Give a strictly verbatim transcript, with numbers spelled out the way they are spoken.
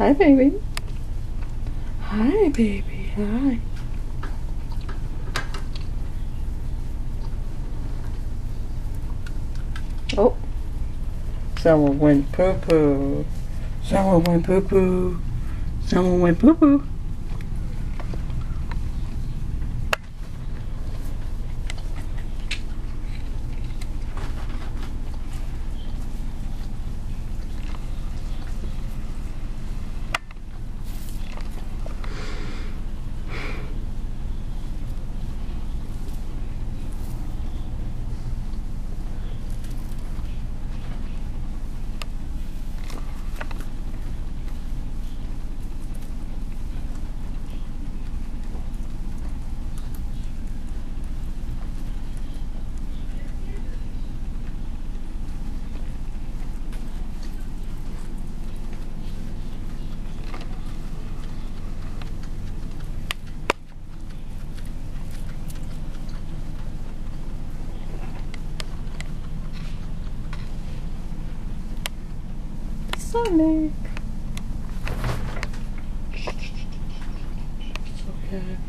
Hi, baby. Hi, baby. Hi. Oh. Someone went poo-poo. Someone went poo-poo. Someone went poo-poo. Sonic. Okay.